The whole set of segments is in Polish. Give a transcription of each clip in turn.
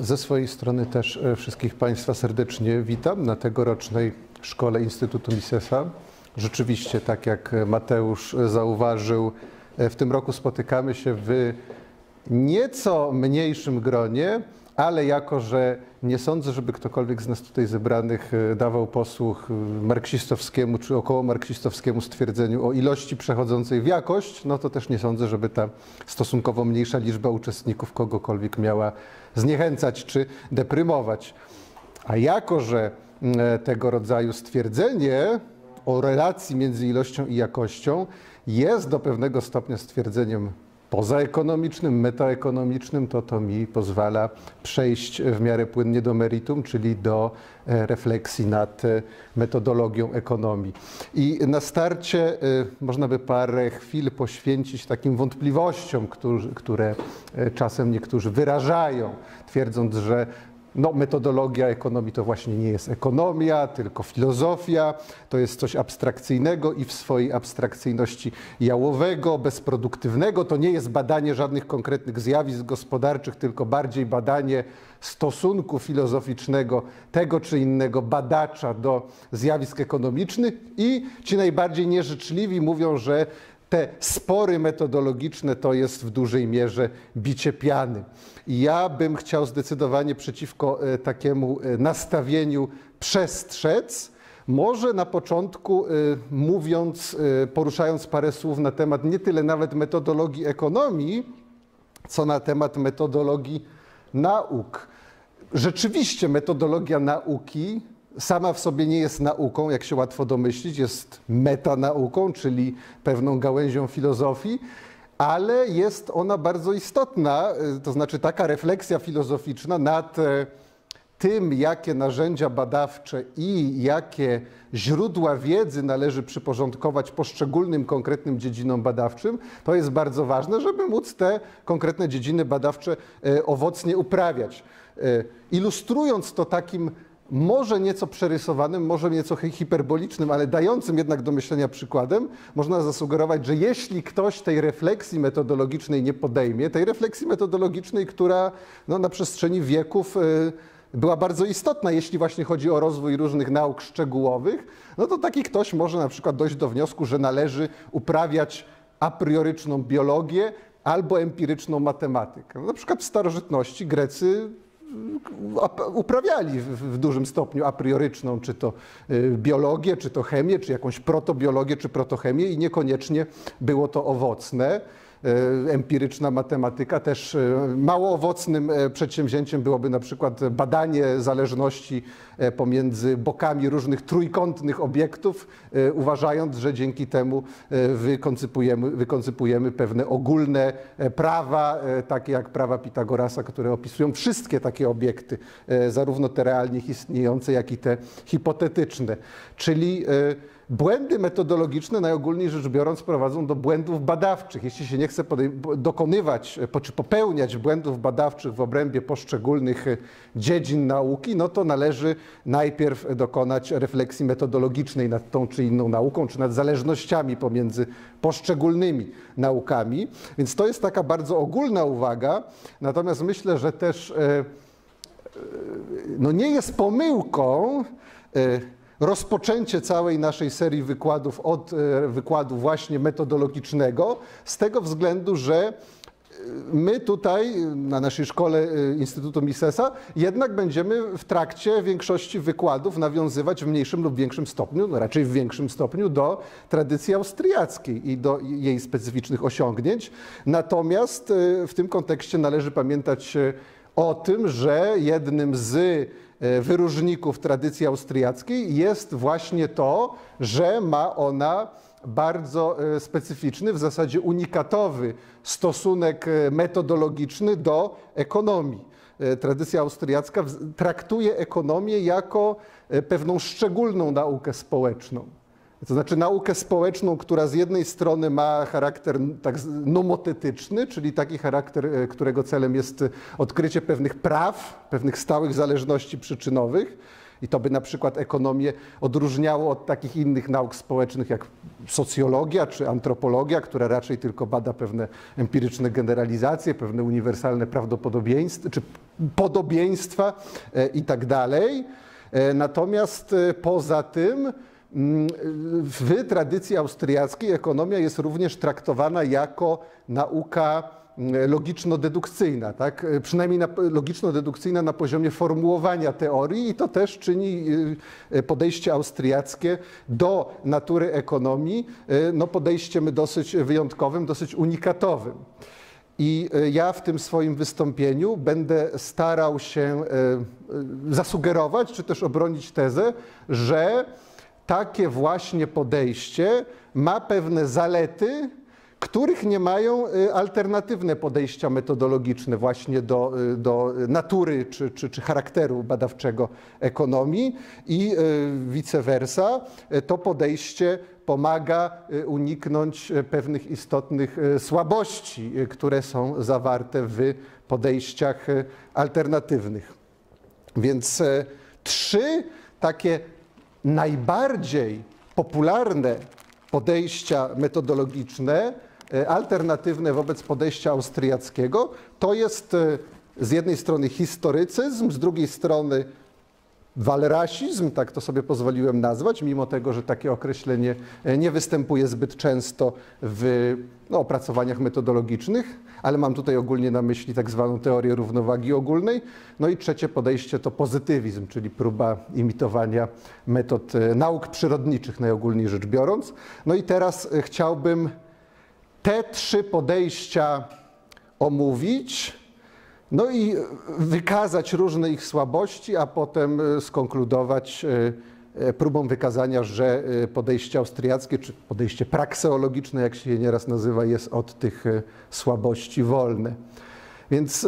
ze swojej strony też wszystkich Państwa serdecznie witam na tegorocznej Szkole Instytutu Misesa. Rzeczywiście, tak jak Mateusz zauważył, w tym roku spotykamy się w nieco mniejszym gronie, ale jako że nie sądzę, żeby ktokolwiek z nas tutaj zebranych dawał posłuch marksistowskiemu czy okołomarksistowskiemu stwierdzeniu o ilości przechodzącej w jakość, no to też nie sądzę, żeby ta stosunkowo mniejsza liczba uczestników kogokolwiek miała zniechęcać czy deprymować. A jako że tego rodzaju stwierdzenie o relacji między ilością i jakością jest do pewnego stopnia stwierdzeniem pozaekonomicznym, metaekonomicznym, to mi pozwala przejść w miarę płynnie do meritum, czyli do refleksji nad metodologią ekonomii. I na starcie można by parę chwil poświęcić takim wątpliwościom, które czasem niektórzy wyrażają, twierdząc, że no, metodologia ekonomii to właśnie nie jest ekonomia, tylko filozofia, to jest coś abstrakcyjnego i w swojej abstrakcyjności jałowego, bezproduktywnego. To nie jest badanie żadnych konkretnych zjawisk gospodarczych, tylko bardziej badanie stosunku filozoficznego tego czy innego badacza do zjawisk ekonomicznych. I ci najbardziej nieżyczliwi mówią, że te spory metodologiczne to jest w dużej mierze bicie piany. I ja bym chciał zdecydowanie przeciwko takiemu nastawieniu przestrzec. Może na początku poruszając parę słów na temat nie tyle nawet metodologii ekonomii, co na temat metodologii nauk. Rzeczywiście metodologia nauki sama w sobie nie jest nauką, jak się łatwo domyślić, jest metanauką, czyli pewną gałęzią filozofii, ale jest ona bardzo istotna, to znaczy taka refleksja filozoficzna nad tym, jakie narzędzia badawcze i jakie źródła wiedzy należy przyporządkować poszczególnym konkretnym dziedzinom badawczym, to jest bardzo ważne, żeby móc te konkretne dziedziny badawcze owocnie uprawiać. Ilustrując to takim może nieco przerysowanym, może nieco hiperbolicznym, ale dającym jednak do myślenia przykładem, można zasugerować, że jeśli ktoś tej refleksji metodologicznej nie podejmie, tej refleksji metodologicznej, która no, na przestrzeni wieków była bardzo istotna, jeśli właśnie chodzi o rozwój różnych nauk szczegółowych, no to taki ktoś może na przykład dojść do wniosku, że należy uprawiać aprioryczną biologię albo empiryczną matematykę. No, na przykład w starożytności Grecy uprawiali w dużym stopniu aprioryczną, czy to biologię, czy to chemię, czy jakąś protobiologię, czy protochemię i niekoniecznie było to owocne. Empiryczna matematyka też mało owocnym przedsięwzięciem byłoby na przykład badanie zależności pomiędzy bokami różnych trójkątnych obiektów, uważając, że dzięki temu wykoncypujemy pewne ogólne prawa, takie jak prawa Pitagorasa, które opisują wszystkie takie obiekty, zarówno te realnie istniejące, jak i te hipotetyczne. Czyli błędy metodologiczne najogólniej rzecz biorąc prowadzą do błędów badawczych. Jeśli się nie chce dokonywać czy popełniać błędów badawczych w obrębie poszczególnych dziedzin nauki, no to należy najpierw dokonać refleksji metodologicznej nad tą czy inną nauką, czy nad zależnościami pomiędzy poszczególnymi naukami. Więc to jest taka bardzo ogólna uwaga, natomiast myślę, że też no nie jest pomyłką rozpoczęcie całej naszej serii wykładów od wykładu właśnie metodologicznego, z tego względu, że my tutaj na naszej szkole Instytutu Misesa jednak będziemy w trakcie większości wykładów nawiązywać w mniejszym lub większym stopniu, no raczej w większym stopniu do tradycji austriackiej i do jej specyficznych osiągnięć. Natomiast w tym kontekście należy pamiętać o tym, że jednym z wyróżników tradycji austriackiej jest właśnie to, że ma ona bardzo specyficzny, w zasadzie unikatowy stosunek metodologiczny do ekonomii. Tradycja austriacka traktuje ekonomię jako pewną szczególną naukę społeczną. To znaczy naukę społeczną, która z jednej strony ma charakter nomotetyczny, czyli taki charakter, którego celem jest odkrycie pewnych praw, pewnych stałych zależności przyczynowych I to by na przykład ekonomię odróżniało od takich innych nauk społecznych jak socjologia czy antropologia, która raczej tylko bada pewne empiryczne generalizacje, pewne uniwersalne prawdopodobieństwa czy podobieństwa i tak dalej. Natomiast poza tym w tradycji austriackiej ekonomia jest również traktowana jako nauka logiczno-dedukcyjna, tak? Przynajmniej logiczno-dedukcyjna na poziomie formułowania teorii, i to też czyni podejście austriackie do natury ekonomii no podejściem dosyć wyjątkowym, dosyć unikatowym. I ja w tym swoim wystąpieniu będę starał się zasugerować, czy też obronić tezę, że takie właśnie podejście ma pewne zalety, których nie mają alternatywne podejścia metodologiczne właśnie do natury czy charakteru badawczego ekonomii, i vice versa. To podejście pomaga uniknąć pewnych istotnych słabości, które są zawarte w podejściach alternatywnych. Więc trzy takie najbardziej popularne podejścia metodologiczne alternatywne wobec podejścia austriackiego to jest z jednej strony historycyzm, z drugiej strony walrasizm, tak to sobie pozwoliłem nazwać, mimo tego, że takie określenie nie występuje zbyt często w opracowaniach metodologicznych, ale mam tutaj ogólnie na myśli tak zwaną teorię równowagi ogólnej. No i trzecie podejście to pozytywizm, czyli próba imitowania metod nauk przyrodniczych, najogólniej rzecz biorąc. No i teraz chciałbym te trzy podejścia omówić, no i wykazać różne ich słabości, a potem skonkludować próbą wykazania, że podejście austriackie, czy podejście prakseologiczne, jak się je nieraz nazywa, jest od tych słabości wolne. Więc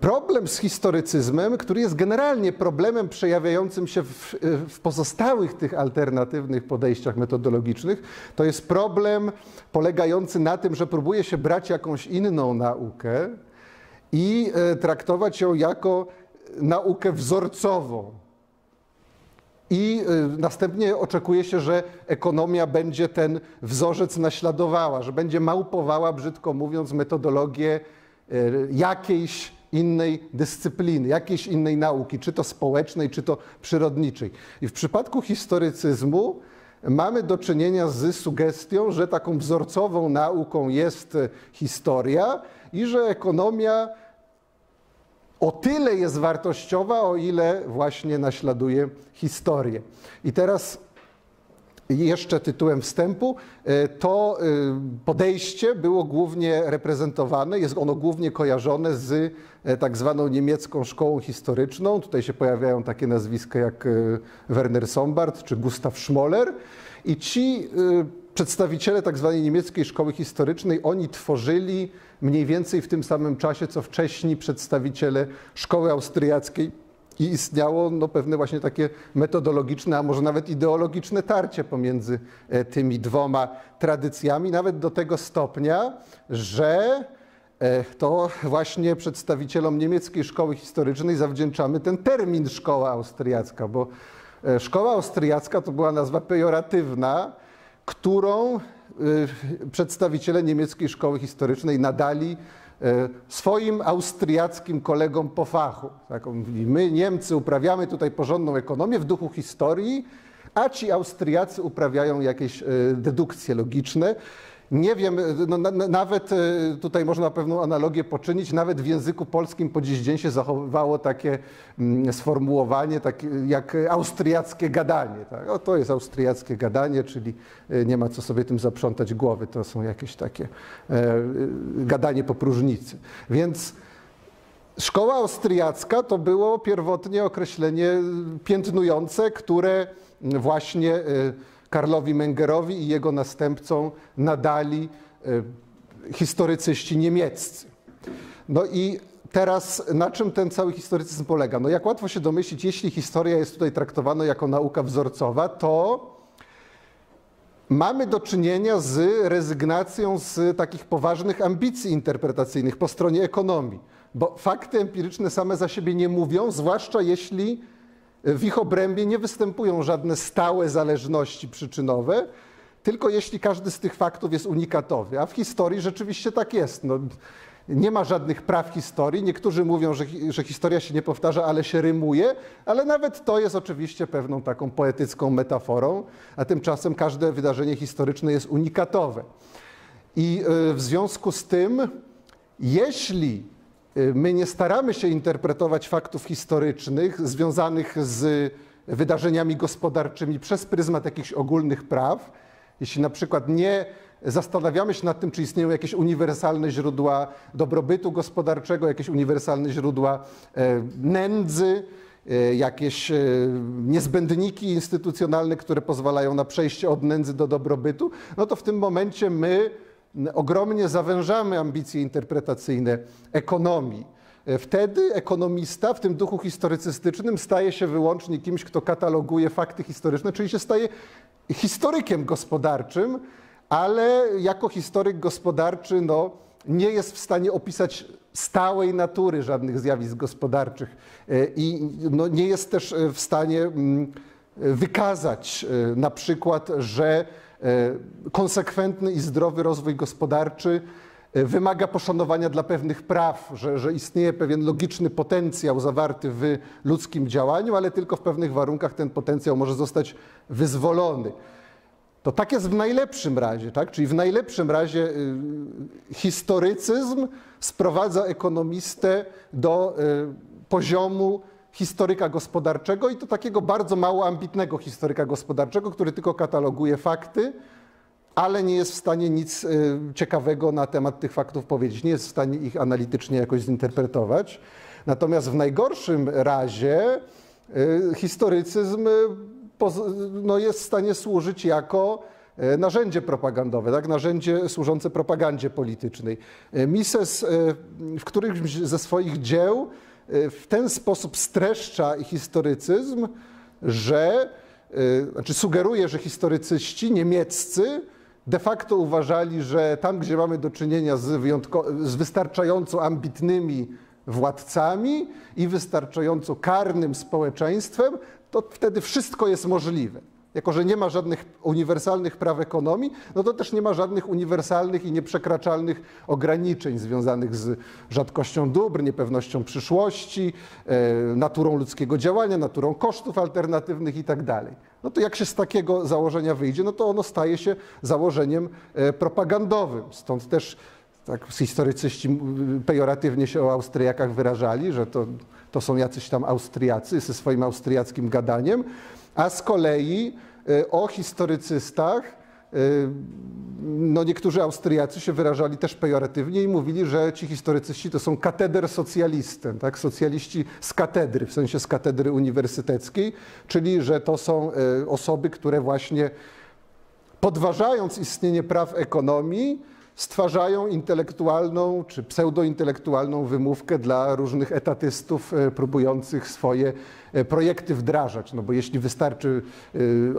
problem z historycyzmem, który jest generalnie problemem przejawiającym się w pozostałych tych alternatywnych podejściach metodologicznych, to jest problem polegający na tym, że próbuje się brać jakąś inną naukę i traktować ją jako naukę wzorcową. I następnie oczekuje się, że ekonomia będzie ten wzorzec naśladowała, że będzie małpowała, brzydko mówiąc, metodologię jakiejś innej dyscypliny, jakiejś innej nauki, czy to społecznej, czy to przyrodniczej. I w przypadku historycyzmu mamy do czynienia z sugestią, że taką wzorcową nauką jest historia i że ekonomia o tyle jest wartościowa, o ile właśnie naśladuje historię. I teraz jeszcze tytułem wstępu, to podejście było głównie reprezentowane, jest ono głównie kojarzone z tak zwaną niemiecką szkołą historyczną. Tutaj się pojawiają takie nazwiska jak Werner Sombart czy Gustav Schmoller. I ci przedstawiciele tak zwanej niemieckiej szkoły historycznej, oni tworzyli mniej więcej w tym samym czasie, co wcześniej przedstawiciele szkoły austriackiej. I istniało pewne właśnie takie metodologiczne, a może nawet ideologiczne tarcie pomiędzy tymi dwoma tradycjami, nawet do tego stopnia, że to właśnie przedstawicielom niemieckiej szkoły historycznej zawdzięczamy ten termin szkoła austriacka, bo szkoła austriacka to była nazwa pejoratywna, którą przedstawiciele niemieckiej szkoły historycznej nadali swoim austriackim kolegom po fachu. Tak, my, Niemcy, uprawiamy tutaj porządną ekonomię w duchu historii, a ci Austriacy uprawiają jakieś dedukcje logiczne. Nie wiem, nawet tutaj można pewną analogię poczynić, nawet w języku polskim po dziś dzień się zachowało takie sformułowanie, takie jak austriackie gadanie. Tak? O, to jest austriackie gadanie, czyli nie ma co sobie tym zaprzątać głowy, to są jakieś takie gadanie po próżnicy. Więc szkoła austriacka to było pierwotnie określenie piętnujące, które właśnie Karlowi Mengerowi i jego następcom nadali historycyści niemieccy. No i teraz na czym ten cały historycyzm polega? No jak łatwo się domyślić, jeśli historia jest tutaj traktowana jako nauka wzorcowa, to mamy do czynienia z rezygnacją z takich poważnych ambicji interpretacyjnych po stronie ekonomii, bo fakty empiryczne same za siebie nie mówią, zwłaszcza jeśli W ich obrębie nie występują żadne stałe zależności przyczynowe, tylko jeśli każdy z tych faktów jest unikatowy. A w historii rzeczywiście tak jest. No, nie ma żadnych praw historii. Niektórzy mówią, że historia się nie powtarza, ale się rymuje, ale nawet to jest oczywiście pewną taką poetycką metaforą, a tymczasem każde wydarzenie historyczne jest unikatowe. I w związku z tym, jeśli my nie staramy się interpretować faktów historycznych związanych z wydarzeniami gospodarczymi przez pryzmat jakichś ogólnych praw, jeśli na przykład nie zastanawiamy się nad tym, czy istnieją jakieś uniwersalne źródła dobrobytu gospodarczego, jakieś uniwersalne źródła nędzy, jakieś niezbędniki instytucjonalne, które pozwalają na przejście od nędzy do dobrobytu, no to w tym momencie my ogromnie zawężamy ambicje interpretacyjne ekonomii. Wtedy ekonomista w tym duchu historycystycznym staje się wyłącznie kimś, kto kataloguje fakty historyczne, czyli się staje historykiem gospodarczym, ale jako historyk gospodarczy no, nie jest w stanie opisać stałej natury żadnych zjawisk gospodarczych i no, nie jest też w stanie wykazać na przykład, że konsekwentny i zdrowy rozwój gospodarczy wymaga poszanowania dla pewnych praw, że istnieje pewien logiczny potencjał zawarty w ludzkim działaniu, ale tylko w pewnych warunkach ten potencjał może zostać wyzwolony. To tak jest w najlepszym razie, tak? Czyli w najlepszym razie historycyzm sprowadza ekonomistę do poziomu historyka gospodarczego i to takiego bardzo mało ambitnego historyka gospodarczego, który tylko kataloguje fakty, ale nie jest w stanie nic ciekawego na temat tych faktów powiedzieć, nie jest w stanie ich analitycznie jakoś zinterpretować. Natomiast w najgorszym razie historycyzm no, jest w stanie służyć jako narzędzie propagandowe, tak? Narzędzie służące propagandzie politycznej. Mises w którymś ze swoich dzieł w ten sposób streszcza historycyzm, że, znaczy sugeruje, że historycyści niemieccy de facto uważali, że tam, gdzie mamy do czynienia z wystarczająco ambitnymi władcami i wystarczająco karnym społeczeństwem, to wtedy wszystko jest możliwe. Jako że nie ma żadnych uniwersalnych praw ekonomii, no to też nie ma żadnych uniwersalnych i nieprzekraczalnych ograniczeń związanych z rzadkością dóbr, niepewnością przyszłości, naturą ludzkiego działania, naturą kosztów alternatywnych i tak dalej. No to jak się z takiego założenia wyjdzie, no to ono staje się założeniem propagandowym. Stąd też tak historycyści pejoratywnie się o Austriakach wyrażali, że to są jacyś tam Austriacy ze swoim austriackim gadaniem, a z kolei o historycystach no niektórzy Austriacy się wyrażali też pejoratywnie i mówili, że ci historycyści to są katedersocjalisten, tak? Socjaliści z katedry, w sensie z katedry uniwersyteckiej, czyli że to są osoby, które właśnie podważając istnienie praw ekonomii, stwarzają intelektualną czy pseudointelektualną wymówkę dla różnych etatystów próbujących swoje projekty wdrażać. No bo jeśli wystarczy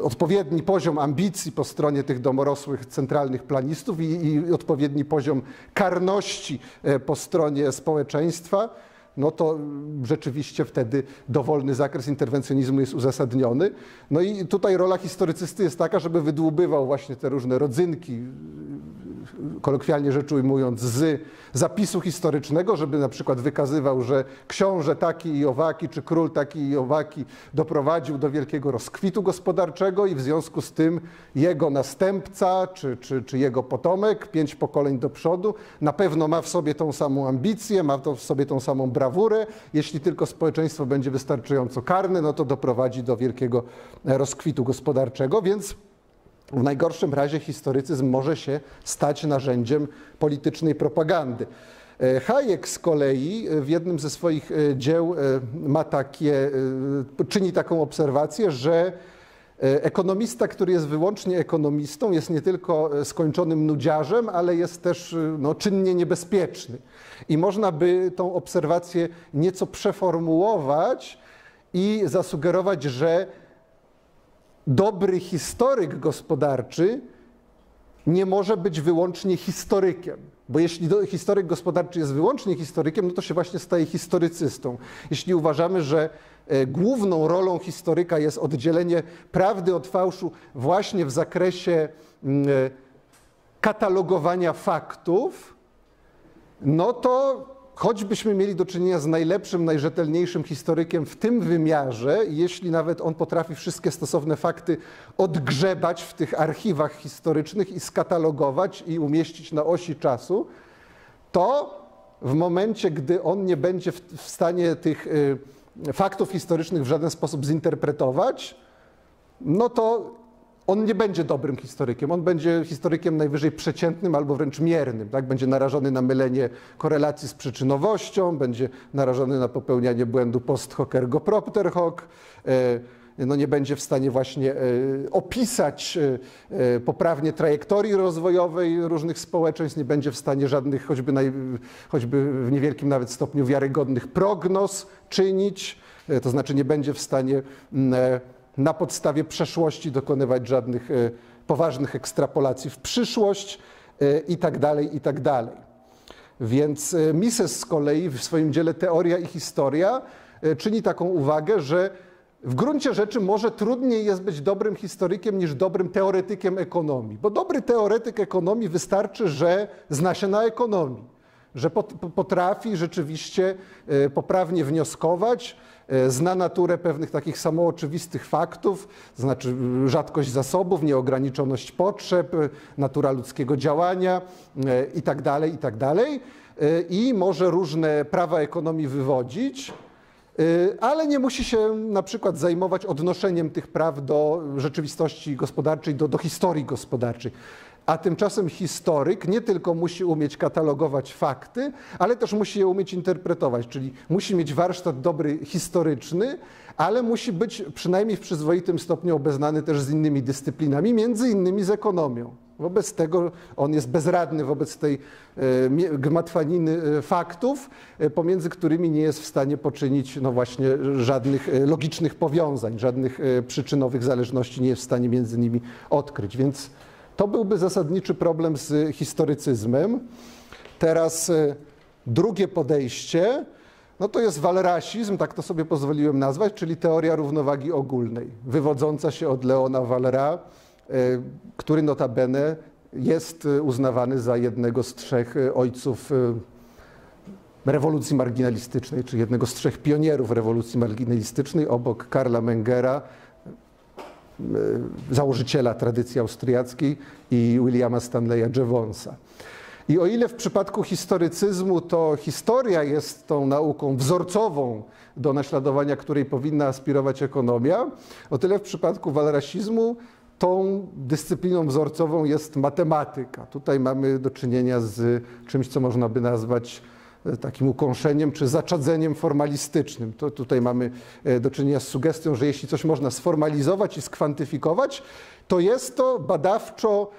odpowiedni poziom ambicji po stronie tych domorosłych centralnych planistów i odpowiedni poziom karności po stronie społeczeństwa, no to rzeczywiście wtedy dowolny zakres interwencjonizmu jest uzasadniony. No i tutaj rola historycysty jest taka, żeby wydłubywał właśnie te różne rodzynki, kolokwialnie rzecz ujmując, z zapisu historycznego, żeby na przykład wykazywał, że książę taki i owaki, czy król taki i owaki doprowadził do wielkiego rozkwitu gospodarczego i w związku z tym jego następca, czy jego potomek, 5 pokoleń do przodu, na pewno ma w sobie tą samą ambicję, ma w sobie tą samą brawurę. Jeśli tylko społeczeństwo będzie wystarczająco karne, no to doprowadzi do wielkiego rozkwitu gospodarczego, więc w najgorszym razie historycyzm może się stać narzędziem politycznej propagandy. Hayek z kolei w jednym ze swoich dzieł czyni taką obserwację, że ekonomista, który jest wyłącznie ekonomistą, jest nie tylko skończonym nudziarzem, ale jest też no, czynnie niebezpieczny. I można by tą obserwację nieco przeformułować i zasugerować, że dobry historyk gospodarczy nie może być wyłącznie historykiem. Bo jeśli historyk gospodarczy jest wyłącznie historykiem, no to się właśnie staje historycystą. Jeśli uważamy, że główną rolą historyka jest oddzielenie prawdy od fałszu właśnie w zakresie katalogowania faktów, no to choćbyśmy mieli do czynienia z najlepszym, najrzetelniejszym historykiem w tym wymiarze, jeśli nawet on potrafi wszystkie stosowne fakty odgrzebać w tych archiwach historycznych i skatalogować i umieścić na osi czasu, to w momencie, gdy on nie będzie w stanie tych faktów historycznych w żaden sposób zinterpretować, no to on nie będzie dobrym historykiem, on będzie historykiem najwyżej przeciętnym albo wręcz miernym. Tak? Będzie narażony na mylenie korelacji z przyczynowością, będzie narażony na popełnianie błędu post hoc ergo propter hoc, no nie będzie w stanie właśnie opisać poprawnie trajektorii rozwojowej różnych społeczeństw, nie będzie w stanie żadnych, choćby w niewielkim nawet stopniu wiarygodnych prognoz czynić, to znaczy nie będzie w stanie na podstawie przeszłości dokonywać żadnych poważnych ekstrapolacji w przyszłość i tak dalej, i tak dalej. Więc Mises z kolei w swoim dziele Teoria i Historia czyni taką uwagę, że w gruncie rzeczy może trudniej jest być dobrym historykiem niż dobrym teoretykiem ekonomii, bo dobry teoretyk ekonomii wystarczy, że zna się na ekonomii, że potrafi rzeczywiście poprawnie wnioskować, zna naturę pewnych takich samooczywistych faktów, to znaczy rzadkość zasobów, nieograniczoność potrzeb, natura ludzkiego działania itd., itd. I może różne prawa ekonomii wywodzić, ale nie musi się na przykład zajmować odnoszeniem tych praw do rzeczywistości gospodarczej, do historii gospodarczej. A tymczasem historyk nie tylko musi umieć katalogować fakty, ale też musi je umieć interpretować, czyli musi mieć warsztat dobry historyczny, ale musi być przynajmniej w przyzwoitym stopniu obeznany też z innymi dyscyplinami, między innymi z ekonomią. Wobec tego on jest bezradny wobec tej gmatwaniny faktów, pomiędzy którymi nie jest w stanie poczynić no właśnie żadnych logicznych powiązań, żadnych przyczynowych zależności nie jest w stanie między nimi odkryć. Więc to byłby zasadniczy problem z historycyzmem. Teraz drugie podejście, no to jest walrasizm, tak to sobie pozwoliłem nazwać, czyli teoria równowagi ogólnej, wywodząca się od Leona Walrasa, który notabene jest uznawany za jednego z trzech ojców rewolucji marginalistycznej, czy jednego z trzech pionierów rewolucji marginalistycznej, obok Karla Mengera, założyciela tradycji austriackiej, i Williama Stanleya Jevonsa. I o ile w przypadku historycyzmu to historia jest tą nauką wzorcową, do naśladowania której powinna aspirować ekonomia, o tyle w przypadku walrasizmu tą dyscypliną wzorcową jest matematyka. Tutaj mamy do czynienia z czymś, co można by nazwać takim ukąszeniem czy zaczadzeniem formalistycznym. To tutaj mamy do czynienia z sugestią, że jeśli coś można sformalizować i skwantyfikować, to jest to badawczo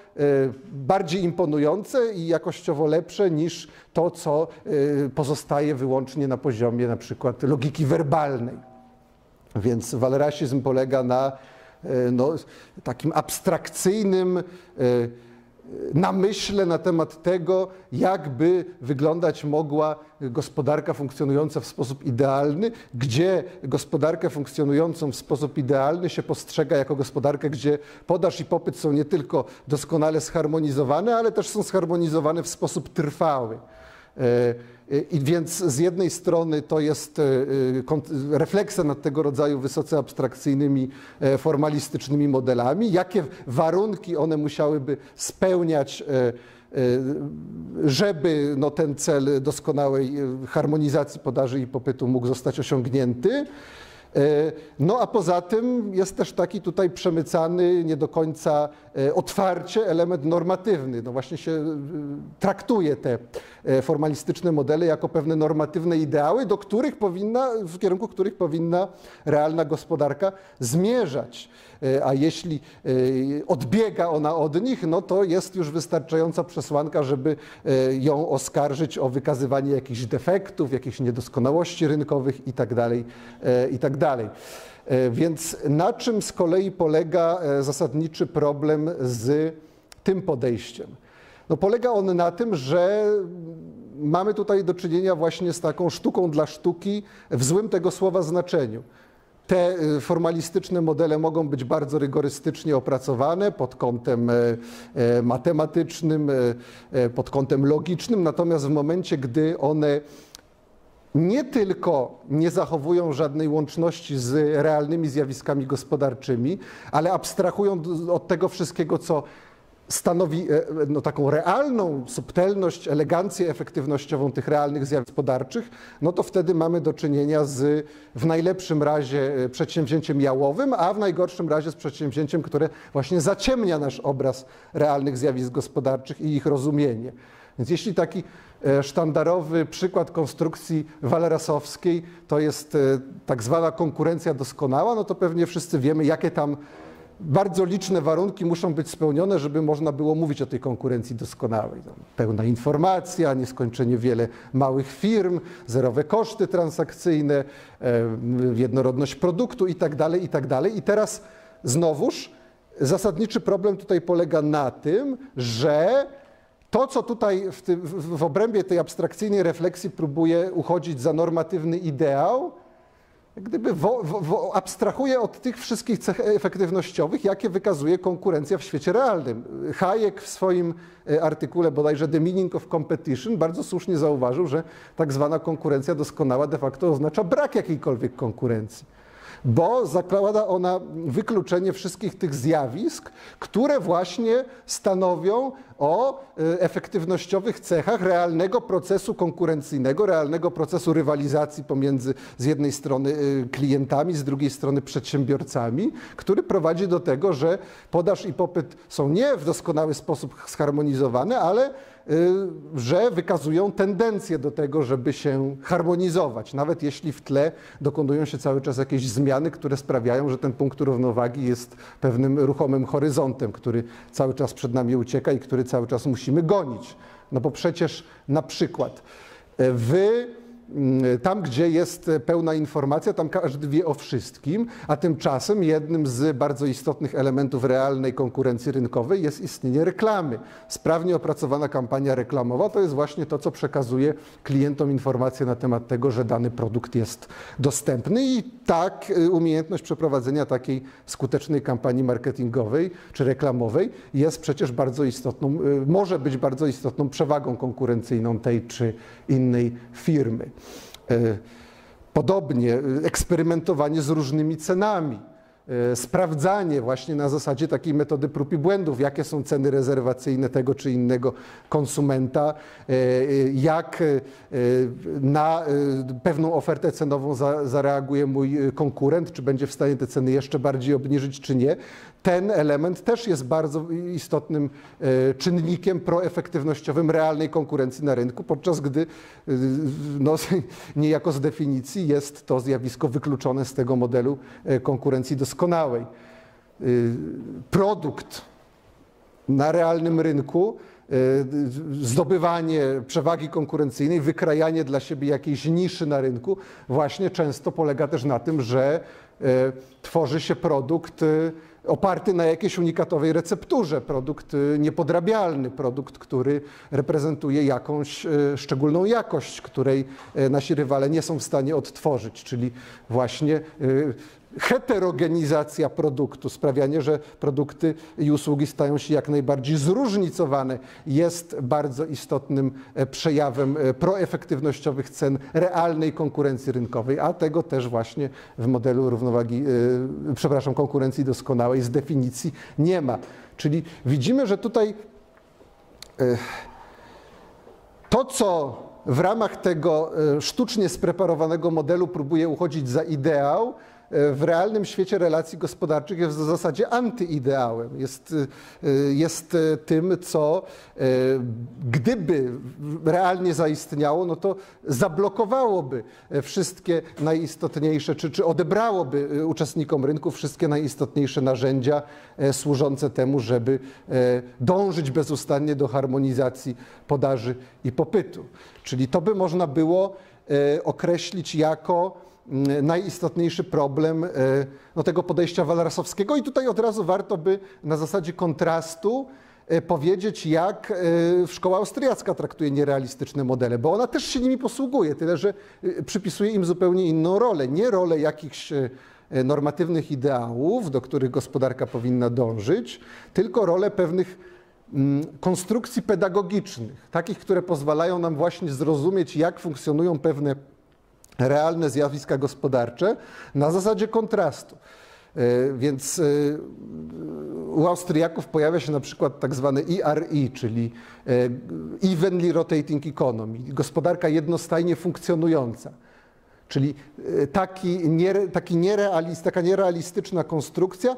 bardziej imponujące i jakościowo lepsze niż to, co pozostaje wyłącznie na poziomie na przykład logiki werbalnej. Więc walrasizm polega na takim abstrakcyjnym namyśle na temat tego, jakby wyglądać mogła gospodarka funkcjonująca w sposób idealny, gdzie gospodarkę funkcjonującą w sposób idealny się postrzega jako gospodarkę, gdzie podaż i popyt są nie tylko doskonale zharmonizowane, ale też są zharmonizowane w sposób trwały. I więc z jednej strony to jest refleksja nad tego rodzaju wysoce abstrakcyjnymi, formalistycznymi modelami, jakie warunki one musiałyby spełniać, żeby no, ten cel doskonałej harmonizacji podaży i popytu mógł zostać osiągnięty. No a poza tym jest też taki tutaj przemycany nie do końca otwarcie element normatywny. No właśnie się traktuje te formalistyczne modele jako pewne normatywne ideały, do których powinna, w kierunku których powinna realna gospodarka zmierzać. A jeśli odbiega ona od nich, no to jest już wystarczająca przesłanka, żeby ją oskarżyć o wykazywanie jakichś defektów, jakichś niedoskonałości rynkowych itd., itd. Więc na czym z kolei polega zasadniczy problem z tym podejściem? No, polega on na tym, że mamy tutaj do czynienia właśnie z taką sztuką dla sztuki w złym tego słowa znaczeniu. Te formalistyczne modele mogą być bardzo rygorystycznie opracowane pod kątem matematycznym, pod kątem logicznym, natomiast w momencie, gdy one nie tylko nie zachowują żadnej łączności z realnymi zjawiskami gospodarczymi, ale abstrahują od tego wszystkiego, co stanowi no, taką realną subtelność, elegancję efektywnościową tych realnych zjawisk gospodarczych, no to wtedy mamy do czynienia z w najlepszym razie przedsięwzięciem jałowym, a w najgorszym razie z przedsięwzięciem, które właśnie zaciemnia nasz obraz realnych zjawisk gospodarczych i ich rozumienie. Więc jeśli taki sztandarowy przykład konstrukcji walrasowskiej to jest tak zwana konkurencja doskonała, no to pewnie wszyscy wiemy, jakie tam bardzo liczne warunki muszą być spełnione, żeby można było mówić o tej konkurencji doskonałej. Pełna informacja, nieskończenie wiele małych firm, zerowe koszty transakcyjne, jednorodność produktu itd., itd. I teraz znowuż zasadniczy problem tutaj polega na tym, że to, co tutaj w obrębie tej abstrakcyjnej refleksji próbuje uchodzić za normatywny ideał, gdyby abstrahuje od tych wszystkich cech efektywnościowych, jakie wykazuje konkurencja w świecie realnym. Hayek w swoim artykule bodajże The Meaning of Competition bardzo słusznie zauważył, że tak zwana konkurencja doskonała de facto oznacza brak jakiejkolwiek konkurencji, bo zakłada ona wykluczenie wszystkich tych zjawisk, które właśnie stanowią o efektywnościowych cechach realnego procesu konkurencyjnego, realnego procesu rywalizacji pomiędzy z jednej strony klientami, z drugiej strony przedsiębiorcami, który prowadzi do tego, że podaż i popyt są nie w doskonały sposób zharmonizowane, ale że wykazują tendencję do tego, żeby się harmonizować, nawet jeśli w tle dokonują się cały czas jakieś zmiany, które sprawiają, że ten punkt równowagi jest pewnym ruchomym horyzontem, który cały czas przed nami ucieka i który cały czas musimy gonić. No bo przecież na przykład tam, gdzie jest pełna informacja, tam każdy wie o wszystkim, a tymczasem jednym z bardzo istotnych elementów realnej konkurencji rynkowej jest istnienie reklamy. Sprawnie opracowana kampania reklamowa to jest właśnie to, co przekazuje klientom informacje na temat tego, że dany produkt jest dostępny i tak umiejętność przeprowadzenia takiej skutecznej kampanii marketingowej czy reklamowej jest przecież bardzo istotną, może być bardzo istotną przewagą konkurencyjną tej czy innej firmy. Podobnie eksperymentowanie z różnymi cenami, sprawdzanie właśnie na zasadzie takiej metody prób i błędów, jakie są ceny rezerwacyjne tego czy innego konsumenta, jak na pewną ofertę cenową zareaguje mój konkurent, czy będzie w stanie te ceny jeszcze bardziej obniżyć, czy nie. Ten element też jest bardzo istotnym czynnikiem proefektywnościowym realnej konkurencji na rynku, podczas gdy no, niejako z definicji jest to zjawisko wykluczone z tego modelu konkurencji doskonałej. Produkt na realnym rynku, zdobywanie przewagi konkurencyjnej, wykrajanie dla siebie jakiejś niszy na rynku właśnie często polega też na tym, że tworzy się produkt oparty na jakiejś unikatowej recepturze, produkt niepodrabialny, produkt, który reprezentuje jakąś szczególną jakość, której nasi rywale nie są w stanie odtworzyć, czyli właśnie heterogenizacja produktu, sprawianie, że produkty i usługi stają się jak najbardziej zróżnicowane, jest bardzo istotnym przejawem proefektywnościowych cen realnej konkurencji rynkowej, a tego też właśnie w modelu równowagi, przepraszam, konkurencji doskonałej z definicji nie ma. Czyli widzimy, że tutaj to, co w ramach tego sztucznie spreparowanego modelu próbuje uchodzić za ideał, w realnym świecie relacji gospodarczych jest w zasadzie antyideałem. Jest tym, co gdyby realnie zaistniało, no to zablokowałoby wszystkie najistotniejsze, czy odebrałoby uczestnikom rynku wszystkie najistotniejsze narzędzia służące temu, żeby dążyć bezustannie do harmonizacji podaży i popytu. Czyli to by można było określić jako najistotniejszy problem tego podejścia walrasowskiego i tutaj od razu warto by na zasadzie kontrastu powiedzieć, jak szkoła austriacka traktuje nierealistyczne modele, bo ona też się nimi posługuje, tyle że przypisuje im zupełnie inną rolę, nie rolę jakichś normatywnych ideałów, do których gospodarka powinna dążyć, tylko rolę pewnych konstrukcji pedagogicznych, takich, które pozwalają nam właśnie zrozumieć, jak funkcjonują pewne realne zjawiska gospodarcze na zasadzie kontrastu. Więc u Austriaków pojawia się na przykład tak zwane ERE, czyli Evenly Rotating Economy, gospodarka jednostajnie funkcjonująca. Czyli taka nierealistyczna konstrukcja,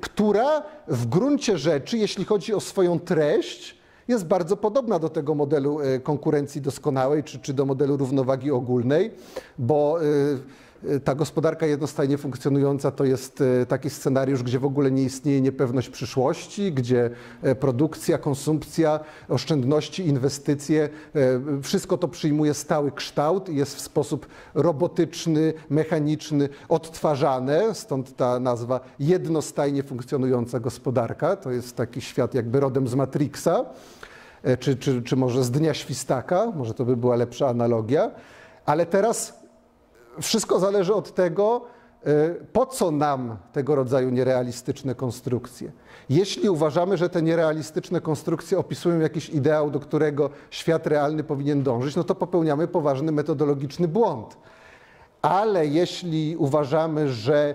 która w gruncie rzeczy, jeśli chodzi o swoją treść, jest bardzo podobna do tego modelu konkurencji doskonałej czy do modelu równowagi ogólnej, bo ta gospodarka jednostajnie funkcjonująca to jest taki scenariusz, gdzie w ogóle nie istnieje niepewność przyszłości, gdzie produkcja, konsumpcja, oszczędności, inwestycje, wszystko to przyjmuje stały kształt i jest w sposób robotyczny, mechaniczny odtwarzane, stąd ta nazwa jednostajnie funkcjonująca gospodarka. To jest taki świat jakby rodem z Matrixa, czy może z Dnia Świstaka, może to by była lepsza analogia, ale teraz wszystko zależy od tego, po co nam tego rodzaju nierealistyczne konstrukcje. Jeśli uważamy, że te nierealistyczne konstrukcje opisują jakiś ideał, do którego świat realny powinien dążyć, no to popełniamy poważny metodologiczny błąd. Ale jeśli uważamy, że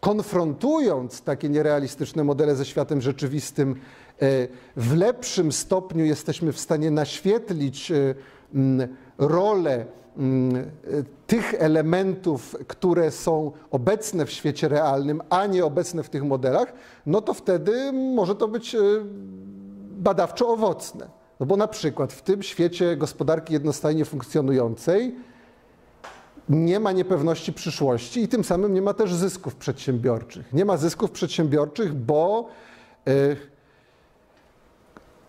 konfrontując takie nierealistyczne modele ze światem rzeczywistym, w lepszym stopniu jesteśmy w stanie naświetlić rolę tych elementów, które są obecne w świecie realnym, a nie obecne w tych modelach, no to wtedy może to być badawczo owocne. No bo na przykład w tym świecie gospodarki jednostajnie funkcjonującej nie ma niepewności przyszłości i tym samym nie ma też zysków przedsiębiorczych. Nie ma zysków przedsiębiorczych, bo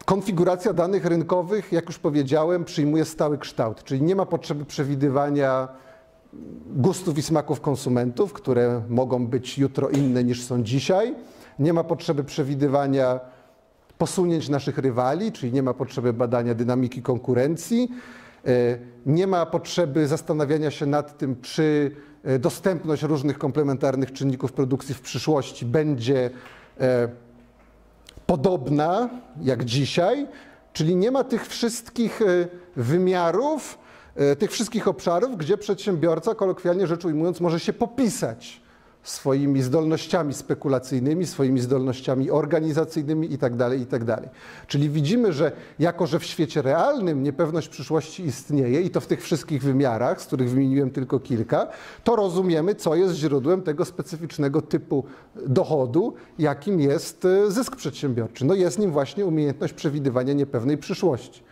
konfiguracja danych rynkowych, jak już powiedziałem, przyjmuje stały kształt, czyli nie ma potrzeby przewidywania gustów i smaków konsumentów, które mogą być jutro inne niż są dzisiaj. Nie ma potrzeby przewidywania posunięć naszych rywali, czyli nie ma potrzeby badania dynamiki konkurencji. Nie ma potrzeby zastanawiania się nad tym, czy dostępność różnych komplementarnych czynników produkcji w przyszłości będzie podobna jak dzisiaj, czyli nie ma tych wszystkich wymiarów, tych wszystkich obszarów, gdzie przedsiębiorca, kolokwialnie rzecz ujmując, może się popisać swoimi zdolnościami spekulacyjnymi, swoimi zdolnościami organizacyjnymi itd., itd. Czyli widzimy, że jako że w świecie realnym niepewność przyszłości istnieje i to w tych wszystkich wymiarach, z których wymieniłem tylko kilka, to rozumiemy, co jest źródłem tego specyficznego typu dochodu, jakim jest zysk przedsiębiorczy. No jest nim właśnie umiejętność przewidywania niepewnej przyszłości.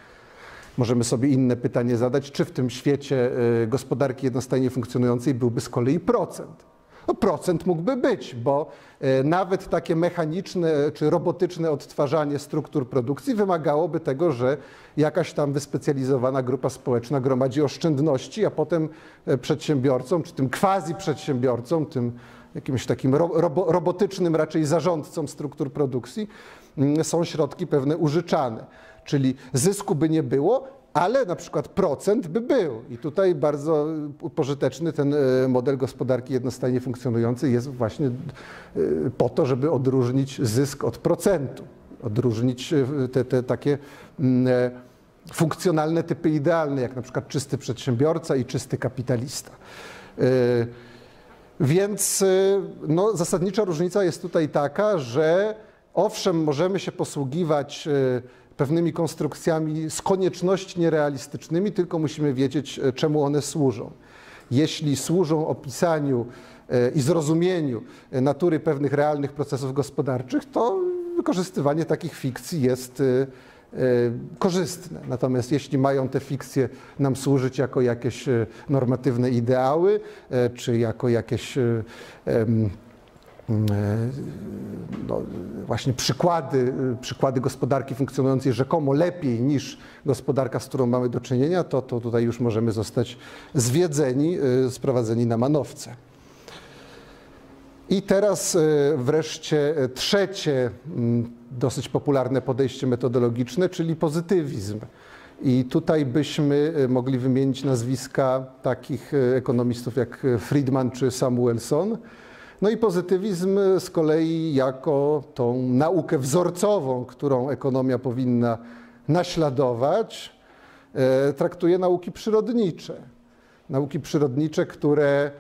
Możemy sobie inne pytanie zadać, czy w tym świecie gospodarki jednostajnie funkcjonującej byłby z kolei procent. No procent mógłby być, bo nawet takie mechaniczne czy robotyczne odtwarzanie struktur produkcji wymagałoby tego, że jakaś tam wyspecjalizowana grupa społeczna gromadzi oszczędności, a potem przedsiębiorcom, czy tym quasi-przedsiębiorcom, tym jakimś takim robotycznym raczej zarządcom struktur produkcji są środki pewne użyczane. Czyli zysku by nie było, ale na przykład procent by był. I tutaj bardzo pożyteczny ten model gospodarki jednostajnie funkcjonujący jest właśnie po to, żeby odróżnić zysk od procentu, odróżnić te takie funkcjonalne typy idealne, jak na przykład czysty przedsiębiorca i czysty kapitalista. Więc no, zasadnicza różnica jest tutaj taka, że owszem, możemy się posługiwać pewnymi konstrukcjami z konieczności nierealistycznymi, tylko musimy wiedzieć, czemu one służą. Jeśli służą opisaniu i zrozumieniu natury pewnych realnych procesów gospodarczych, to wykorzystywanie takich fikcji jest korzystne. Natomiast jeśli mają te fikcje nam służyć jako jakieś normatywne ideały, czy jako jakieś no, właśnie przykłady gospodarki funkcjonującej rzekomo lepiej niż gospodarka, z którą mamy do czynienia, to tutaj już możemy zostać zwiedzeni, sprowadzeni na manowce. I teraz wreszcie trzecie dosyć popularne podejście metodologiczne, czyli pozytywizm. I tutaj byśmy mogli wymienić nazwiska takich ekonomistów jak Friedman czy Samuelson. No i pozytywizm z kolei jako tą naukę wzorcową, którą ekonomia powinna naśladować, traktuje nauki przyrodnicze. Nauki przyrodnicze, które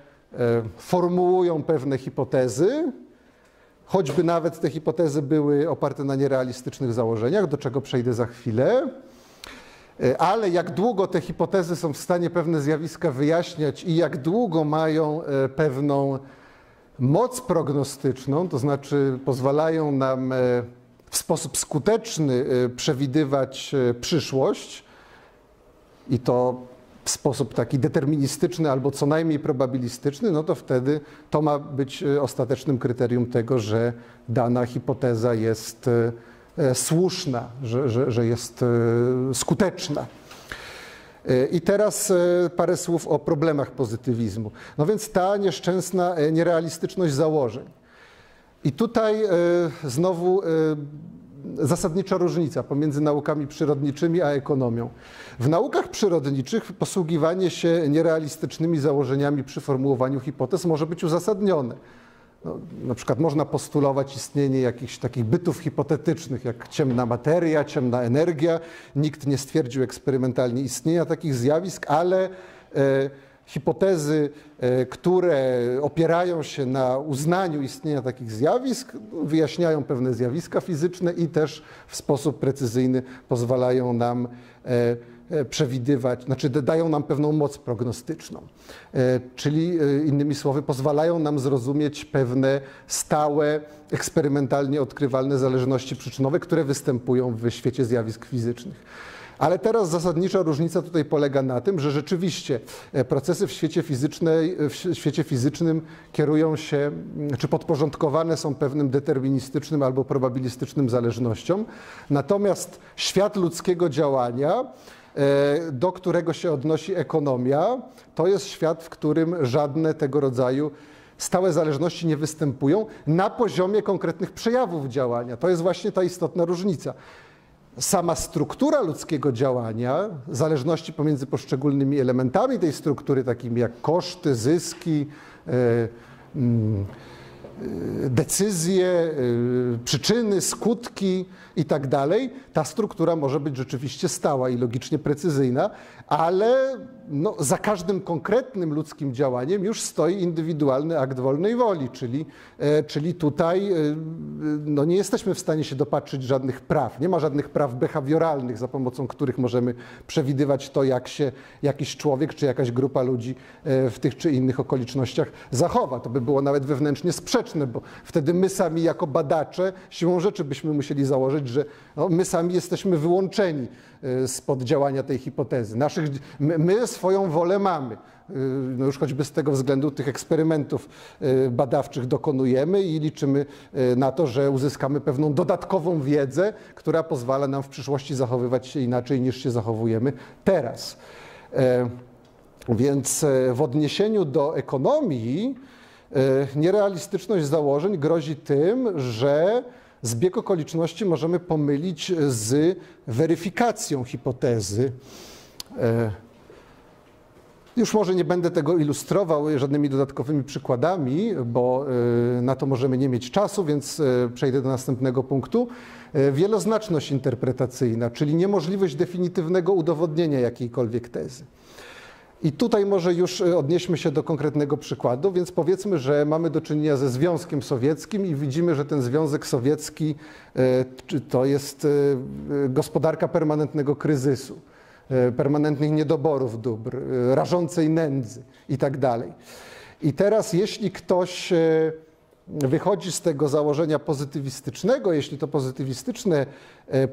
formułują pewne hipotezy, choćby nawet te hipotezy były oparte na nierealistycznych założeniach, do czego przejdę za chwilę. Ale jak długo te hipotezy są w stanie pewne zjawiska wyjaśniać i jak długo mają pewną moc prognostyczną, to znaczy pozwalają nam w sposób skuteczny przewidywać przyszłość i to w sposób taki deterministyczny albo co najmniej probabilistyczny, no to wtedy to ma być ostatecznym kryterium tego, że dana hipoteza jest słuszna, że jest skuteczna. I teraz parę słów o problemach pozytywizmu. No więc ta nieszczęsna nierealistyczność założeń. I tutaj znowu zasadnicza różnica pomiędzy naukami przyrodniczymi a ekonomią. W naukach przyrodniczych posługiwanie się nierealistycznymi założeniami przy formułowaniu hipotez może być uzasadnione. No, na przykład można postulować istnienie jakichś takich bytów hipotetycznych jak ciemna materia, ciemna energia. Nikt nie stwierdził eksperymentalnie istnienia takich zjawisk, ale hipotezy, które opierają się na uznaniu istnienia takich zjawisk, wyjaśniają pewne zjawiska fizyczne i też w sposób precyzyjny pozwalają nam przewidywać, znaczy dają nam pewną moc prognostyczną. Czyli innymi słowy pozwalają nam zrozumieć pewne stałe, eksperymentalnie odkrywalne zależności przyczynowe, które występują w świecie zjawisk fizycznych. Ale teraz zasadnicza różnica tutaj polega na tym, że rzeczywiście procesy w świecie fizycznym kierują się, czy podporządkowane są pewnym deterministycznym albo probabilistycznym zależnościom. Natomiast świat ludzkiego działania, do którego się odnosi ekonomia, to jest świat, w którym żadne tego rodzaju stałe zależności nie występują na poziomie konkretnych przejawów działania. To jest właśnie ta istotna różnica. Sama struktura ludzkiego działania, zależności pomiędzy poszczególnymi elementami tej struktury, takimi jak koszty, zyski, decyzje, przyczyny, skutki itd., ta struktura może być rzeczywiście stała i logicznie precyzyjna, ale no, za każdym konkretnym ludzkim działaniem już stoi indywidualny akt wolnej woli, czyli tutaj no, nie jesteśmy w stanie się dopatrzyć żadnych praw, nie ma żadnych praw behawioralnych, za pomocą których możemy przewidywać to, jak się jakiś człowiek czy jakaś grupa ludzi w tych czy innych okolicznościach zachowa. To by było nawet wewnętrznie sprzeczne, bo wtedy my sami jako badacze siłą rzeczy byśmy musieli założyć, że no, my sami jesteśmy wyłączeni spod działania tej hipotezy. My swoją wolę mamy. No już choćby z tego względu tych eksperymentów badawczych dokonujemy i liczymy na to, że uzyskamy pewną dodatkową wiedzę, która pozwala nam w przyszłości zachowywać się inaczej niż się zachowujemy teraz. Więc w odniesieniu do ekonomii nierealistyczność założeń grozi tym, że zbieg okoliczności możemy pomylić z weryfikacją hipotezy. Już może nie będę tego ilustrował żadnymi dodatkowymi przykładami, bo na to możemy nie mieć czasu, więc przejdę do następnego punktu. Wieloznaczność interpretacyjna, czyli niemożliwość definitywnego udowodnienia jakiejkolwiek tezy. I tutaj może już odnieśmy się do konkretnego przykładu, więc powiedzmy, że mamy do czynienia ze Związkiem Sowieckim i widzimy, że ten Związek Sowiecki to jest gospodarka permanentnego kryzysu, permanentnych niedoborów dóbr, rażącej nędzy i tak dalej. I teraz jeśli ktoś wychodzi z tego założenia pozytywistycznego, jeśli to pozytywistyczne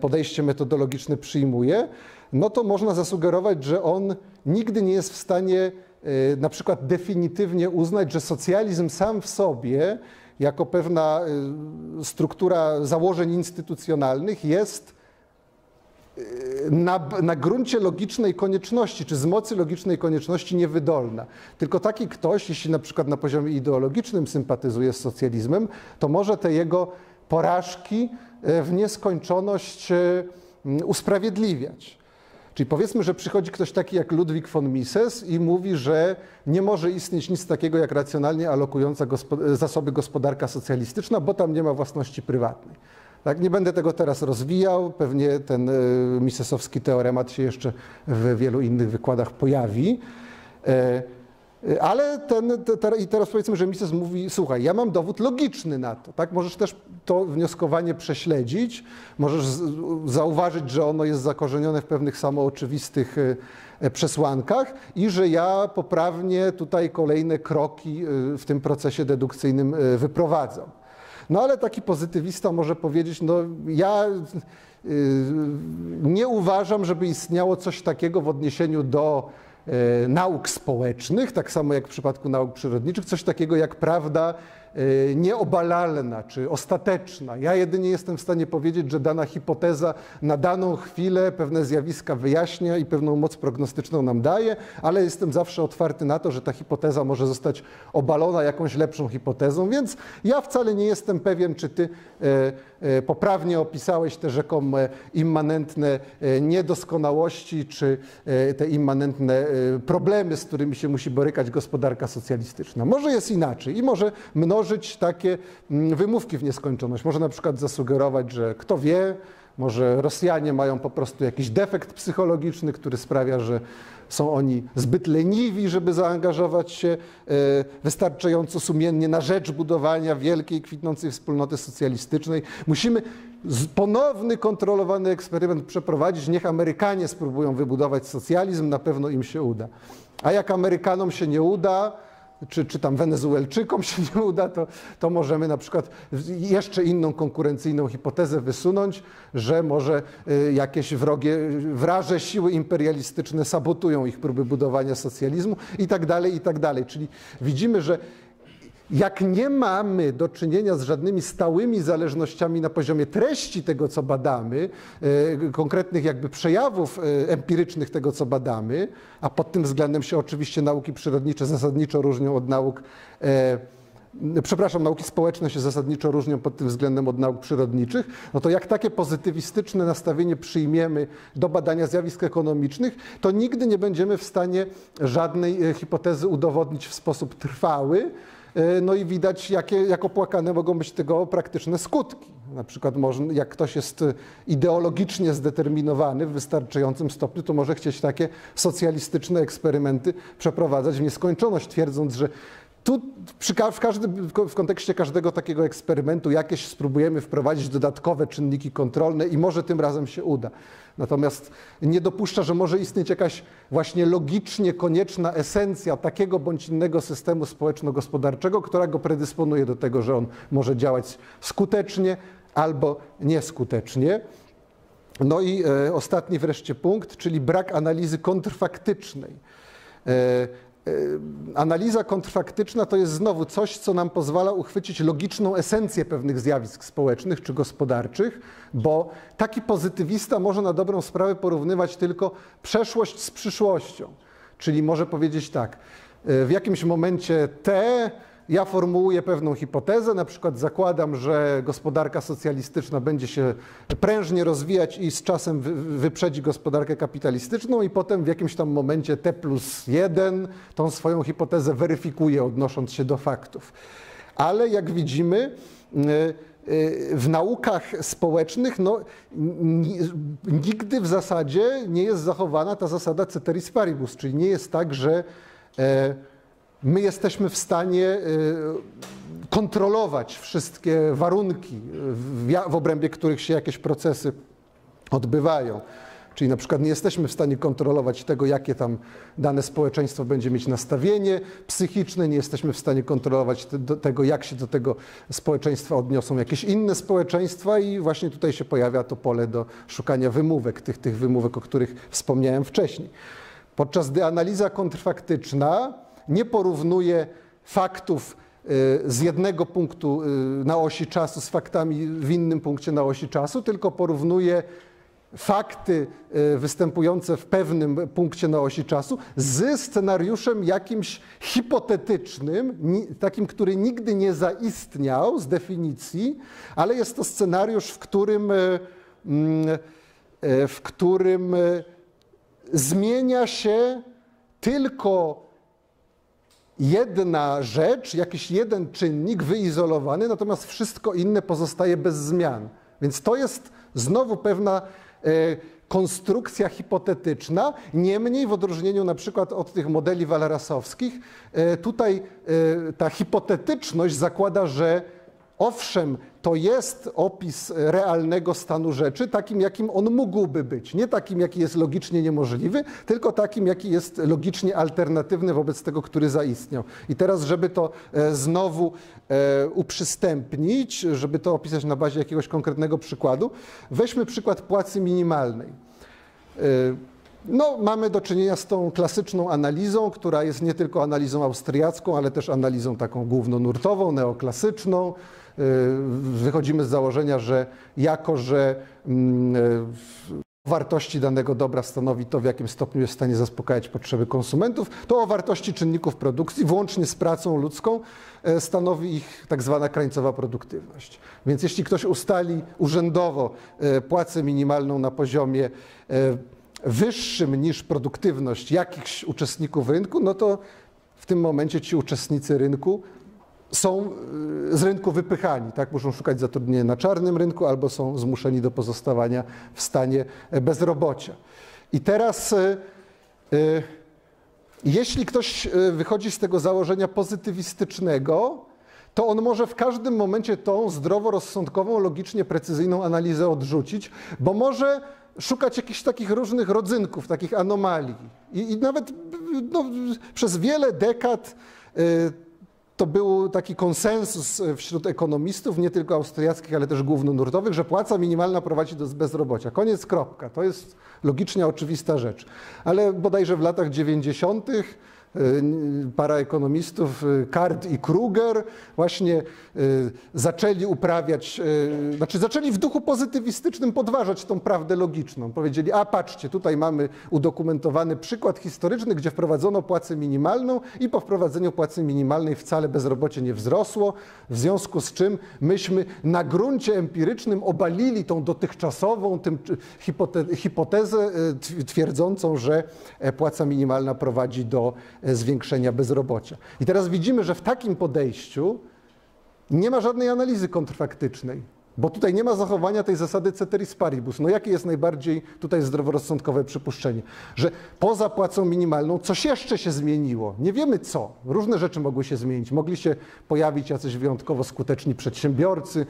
podejście metodologiczne przyjmuje, no to można zasugerować, że on nigdy nie jest w stanie na przykład definitywnie uznać, że socjalizm sam w sobie jako pewna struktura założeń instytucjonalnych jest na gruncie logicznej konieczności, czy z mocy logicznej konieczności niewydolna. Tylko taki ktoś, jeśli na przykład na poziomie ideologicznym sympatyzuje z socjalizmem, to może te jego porażki w nieskończoność usprawiedliwiać. Czyli powiedzmy, że przychodzi ktoś taki jak Ludwig von Mises i mówi, że nie może istnieć nic takiego jak racjonalnie alokująca zasoby gospodarka socjalistyczna, bo tam nie ma własności prywatnej. Tak, nie będę tego teraz rozwijał, pewnie ten misesowski teoremat się jeszcze w wielu innych wykładach pojawi. Ale teraz powiedzmy, że Mises mówi, słuchaj, ja mam dowód logiczny na to, tak? Możesz też to wnioskowanie prześledzić, możesz zauważyć, że ono jest zakorzenione w pewnych samooczywistych przesłankach i że ja poprawnie tutaj kolejne kroki w tym procesie dedukcyjnym wyprowadzam. No ale taki pozytywista może powiedzieć, no ja nie uważam, żeby istniało coś takiego w odniesieniu do nauk społecznych, tak samo jak w przypadku nauk przyrodniczych, coś takiego jak prawda nieobalalna czy ostateczna. Ja jedynie jestem w stanie powiedzieć, że dana hipoteza na daną chwilę pewne zjawiska wyjaśnia i pewną moc prognostyczną nam daje, ale jestem zawsze otwarty na to, że ta hipoteza może zostać obalona jakąś lepszą hipotezą, więc ja wcale nie jestem pewien, czy ty poprawnie opisałeś te rzekome immanentne niedoskonałości, czy te immanentne problemy, z którymi się musi borykać gospodarka socjalistyczna. Może jest inaczej i może mnożyć takie wymówki w nieskończoność. Może na przykład zasugerować, że kto wie, może Rosjanie mają po prostu jakiś defekt psychologiczny, który sprawia, że są oni zbyt leniwi, żeby zaangażować się wystarczająco sumiennie na rzecz budowania wielkiej, kwitnącej wspólnoty socjalistycznej. Musimy ponowny, kontrolowany eksperyment przeprowadzić. Niech Amerykanie spróbują wybudować socjalizm, na pewno im się uda. A jak Amerykanom się nie uda, czy tam Wenezuelczykom się nie uda, to możemy na przykład jeszcze inną konkurencyjną hipotezę wysunąć, że może jakieś wraże siły imperialistyczne sabotują ich próby budowania socjalizmu i tak dalej, i tak dalej. Czyli widzimy, że jak nie mamy do czynienia z żadnymi stałymi zależnościami na poziomie treści tego, co badamy, konkretnych jakby przejawów empirycznych tego, co badamy, a pod tym względem się oczywiście nauki przyrodnicze zasadniczo różnią od nauk, przepraszam, nauki społeczne się zasadniczo różnią pod tym względem od nauk przyrodniczych, no to jak takie pozytywistyczne nastawienie przyjmiemy do badania zjawisk ekonomicznych, to nigdy nie będziemy w stanie żadnej hipotezy udowodnić w sposób trwały. No i widać, jak opłakane mogą być tego praktyczne skutki. Na przykład jak ktoś jest ideologicznie zdeterminowany w wystarczającym stopniu, to może chcieć takie socjalistyczne eksperymenty przeprowadzać w nieskończoność, twierdząc, że tu w kontekście każdego takiego eksperymentu jakieś spróbujemy wprowadzić dodatkowe czynniki kontrolne i może tym razem się uda. Natomiast nie dopuszcza, że może istnieć jakaś właśnie logicznie konieczna esencja takiego bądź innego systemu społeczno-gospodarczego, która go predysponuje do tego, że on może działać skutecznie albo nieskutecznie. No i ostatni wreszcie punkt, czyli brak analizy kontrfaktycznej. Analiza kontrfaktyczna to jest znowu coś, co nam pozwala uchwycić logiczną esencję pewnych zjawisk społecznych czy gospodarczych, bo taki pozytywista może na dobrą sprawę porównywać tylko przeszłość z przyszłością. Czyli może powiedzieć tak, w jakimś momencie ja formułuję pewną hipotezę, na przykład zakładam, że gospodarka socjalistyczna będzie się prężnie rozwijać i z czasem wyprzedzi gospodarkę kapitalistyczną i potem w jakimś tam momencie T+1 tą swoją hipotezę weryfikuje, odnosząc się do faktów. Ale jak widzimy, w naukach społecznych nigdy w zasadzie nie jest zachowana ta zasada ceteris paribus, czyli nie jest tak, że my jesteśmy w stanie kontrolować wszystkie warunki, w obrębie których się jakieś procesy odbywają. Czyli na przykład nie jesteśmy w stanie kontrolować tego, jakie tam dane społeczeństwo będzie mieć nastawienie psychiczne, nie jesteśmy w stanie kontrolować tego, jak się do tego społeczeństwa odniosą jakieś inne społeczeństwa i właśnie tutaj się pojawia to pole do szukania wymówek, tych wymówek, o których wspomniałem wcześniej. Podczas gdy analiza kontrfaktyczna nie porównuje faktów z jednego punktu na osi czasu z faktami w innym punkcie na osi czasu, tylko porównuje fakty występujące w pewnym punkcie na osi czasu z scenariuszem jakimś hipotetycznym, takim, który nigdy nie zaistniał z definicji, ale jest to scenariusz, w którym zmienia się tylko jedna rzecz, jakiś jeden czynnik wyizolowany, natomiast wszystko inne pozostaje bez zmian. Więc to jest znowu pewna konstrukcja hipotetyczna, niemniej w odróżnieniu na przykład od tych modeli walrasowskich, tutaj ta hipotetyczność zakłada, że owszem, to jest opis realnego stanu rzeczy, takim jakim on mógłby być. Nie takim, jaki jest logicznie niemożliwy, tylko takim, jaki jest logicznie alternatywny wobec tego, który zaistniał. I teraz, żeby to znowu uprzystępnić, żeby to opisać na bazie jakiegoś konkretnego przykładu, weźmy przykład płacy minimalnej. No, mamy do czynienia z tą klasyczną analizą, która jest nie tylko analizą austriacką, ale też analizą taką głównonurtową, neoklasyczną. Wychodzimy z założenia, że jako, że wartości danego dobra stanowi to, w jakim stopniu jest w stanie zaspokajać potrzeby konsumentów, to o wartości czynników produkcji, włącznie z pracą ludzką, stanowi ich tak zwana krańcowa produktywność. Więc jeśli ktoś ustali urzędowo płacę minimalną na poziomie wyższym niż produktywność jakichś uczestników rynku, no to w tym momencie ci uczestnicy rynku są z rynku wypychani, tak? Muszą szukać zatrudnienia na czarnym rynku albo są zmuszeni do pozostawania w stanie bezrobocia. I teraz, jeśli ktoś wychodzi z tego założenia pozytywistycznego, to on może w każdym momencie tą zdroworozsądkową, logicznie precyzyjną analizę odrzucić, bo może szukać jakichś takich różnych rodzynków, takich anomalii. I nawet no, przez wiele dekad to był taki konsensus wśród ekonomistów, nie tylko austriackich, ale też głównonurtowych, że płaca minimalna prowadzi do bezrobocia. Koniec, kropka. To jest logicznie oczywista rzecz. Ale bodajże w latach 90. para ekonomistów, Card i Krueger, właśnie zaczęli uprawiać, znaczy zaczęli w duchu pozytywistycznym podważać tą prawdę logiczną. Powiedzieli, a patrzcie, tutaj mamy udokumentowany przykład historyczny, gdzie wprowadzono płacę minimalną i po wprowadzeniu płacy minimalnej wcale bezrobocie nie wzrosło, w związku z czym myśmy na gruncie empirycznym obalili tą dotychczasową hipotezę twierdzącą, że płaca minimalna prowadzi do zwiększenia bezrobocia. I teraz widzimy, że w takim podejściu nie ma żadnej analizy kontrfaktycznej, bo tutaj nie ma zachowania tej zasady ceteris paribus. No jakie jest najbardziej tutaj zdroworozsądkowe przypuszczenie? Że poza płacą minimalną coś jeszcze się zmieniło. Nie wiemy co. Różne rzeczy mogły się zmienić. Mogli się pojawić jacyś wyjątkowo skuteczni przedsiębiorcy,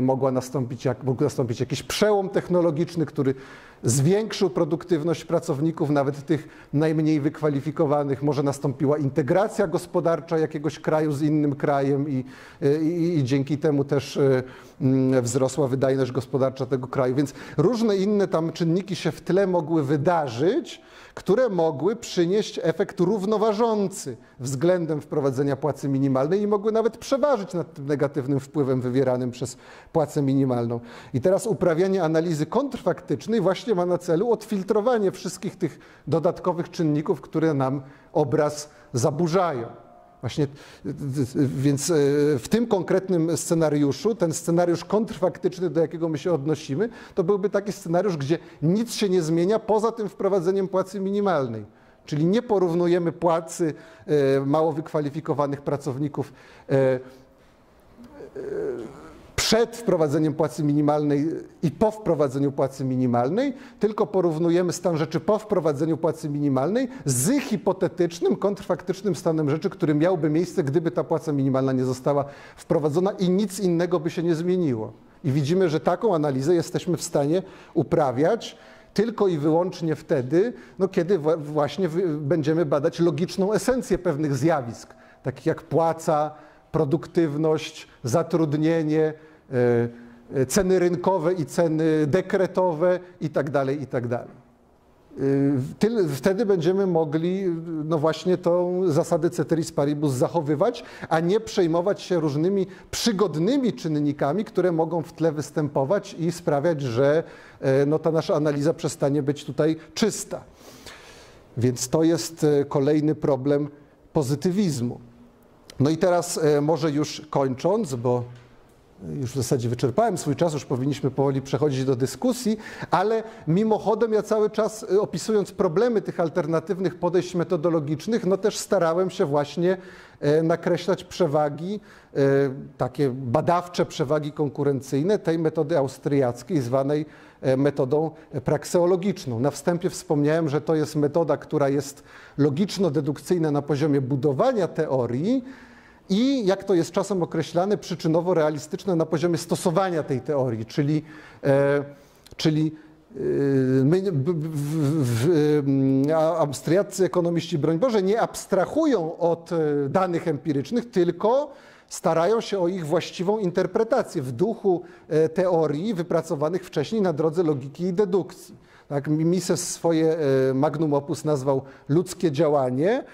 mógł nastąpić jakiś przełom technologiczny, który zwiększył produktywność pracowników, nawet tych najmniej wykwalifikowanych. Może nastąpiła integracja gospodarcza jakiegoś kraju z innym krajem i dzięki temu też wzrosła wydajność gospodarcza tego kraju. Więc różne inne tam czynniki się w tle mogły wydarzyć, które mogły przynieść efekt równoważący względem wprowadzenia płacy minimalnej i mogły nawet przeważyć nad tym negatywnym wpływem wywieranym przez płacę minimalną. I teraz uprawianie analizy kontrfaktycznej właśnie ma na celu odfiltrowanie wszystkich tych dodatkowych czynników, które nam obraz zaburzają. Właśnie, więc w tym konkretnym scenariuszu, ten scenariusz kontrfaktyczny, do jakiego my się odnosimy, to byłby taki scenariusz, gdzie nic się nie zmienia poza tym wprowadzeniem płacy minimalnej. Czyli nie porównujemy płacy mało wykwalifikowanych pracowników przed wprowadzeniem płacy minimalnej i po wprowadzeniu płacy minimalnej, tylko porównujemy stan rzeczy po wprowadzeniu płacy minimalnej z hipotetycznym, kontrfaktycznym stanem rzeczy, który miałby miejsce, gdyby ta płaca minimalna nie została wprowadzona i nic innego by się nie zmieniło. I widzimy, że taką analizę jesteśmy w stanie uprawiać tylko i wyłącznie wtedy, no kiedy właśnie będziemy badać logiczną esencję pewnych zjawisk, takich jak płaca, produktywność, zatrudnienie, ceny rynkowe i ceny dekretowe i tak dalej, i tak dalej. Wtedy będziemy mogli no właśnie tą zasadę ceteris paribus zachowywać, a nie przejmować się różnymi przygodnymi czynnikami, które mogą w tle występować i sprawiać, że no ta nasza analiza przestanie być tutaj czysta. Więc to jest kolejny problem pozytywizmu. No i teraz może już kończąc, bo już w zasadzie wyczerpałem swój czas, już powinniśmy powoli przechodzić do dyskusji, ale mimochodem ja cały czas, opisując problemy tych alternatywnych podejść metodologicznych, no też starałem się właśnie nakreślać przewagi, takie badawcze przewagi konkurencyjne tej metody austriackiej zwanej metodą prakseologiczną. Na wstępie wspomniałem, że to jest metoda, która jest logiczno-dedukcyjna na poziomie budowania teorii, i jak to jest czasem określane, przyczynowo-realistyczne na poziomie stosowania tej teorii, austriaccy ekonomiści, broń Boże, nie abstrahują od danych empirycznych, tylko starają się o ich właściwą interpretację w duchu teorii wypracowanych wcześniej na drodze logiki i dedukcji. Tak, Mises swoje magnum opus nazwał ludzkie działanie,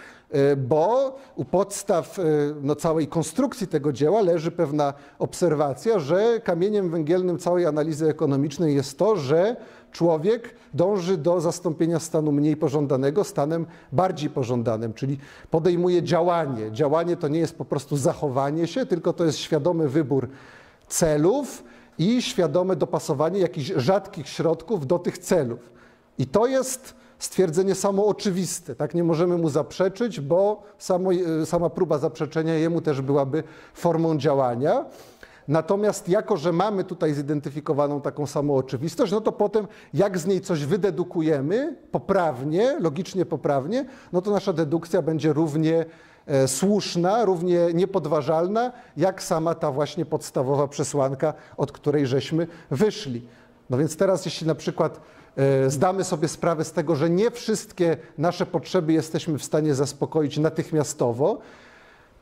bo u podstaw no, całej konstrukcji tego dzieła leży pewna obserwacja, że kamieniem węgielnym całej analizy ekonomicznej jest to, że człowiek dąży do zastąpienia stanu mniej pożądanego stanem bardziej pożądanym, czyli podejmuje działanie. Działanie to nie jest po prostu zachowanie się, tylko to jest świadomy wybór celów i świadome dopasowanie jakichś rzadkich środków do tych celów. I to jest stwierdzenie samooczywiste, tak? Nie możemy mu zaprzeczyć, bo sama próba zaprzeczenia jemu też byłaby formą działania. Natomiast jako, że mamy tutaj zidentyfikowaną taką samooczywistość, no to potem jak z niej coś wydedukujemy poprawnie, logicznie poprawnie, no to nasza dedukcja będzie równie słuszna, równie niepodważalna, jak sama ta właśnie podstawowa przesłanka, od której żeśmy wyszli. No więc teraz, jeśli na przykład zdamy sobie sprawę z tego, że nie wszystkie nasze potrzeby jesteśmy w stanie zaspokoić natychmiastowo,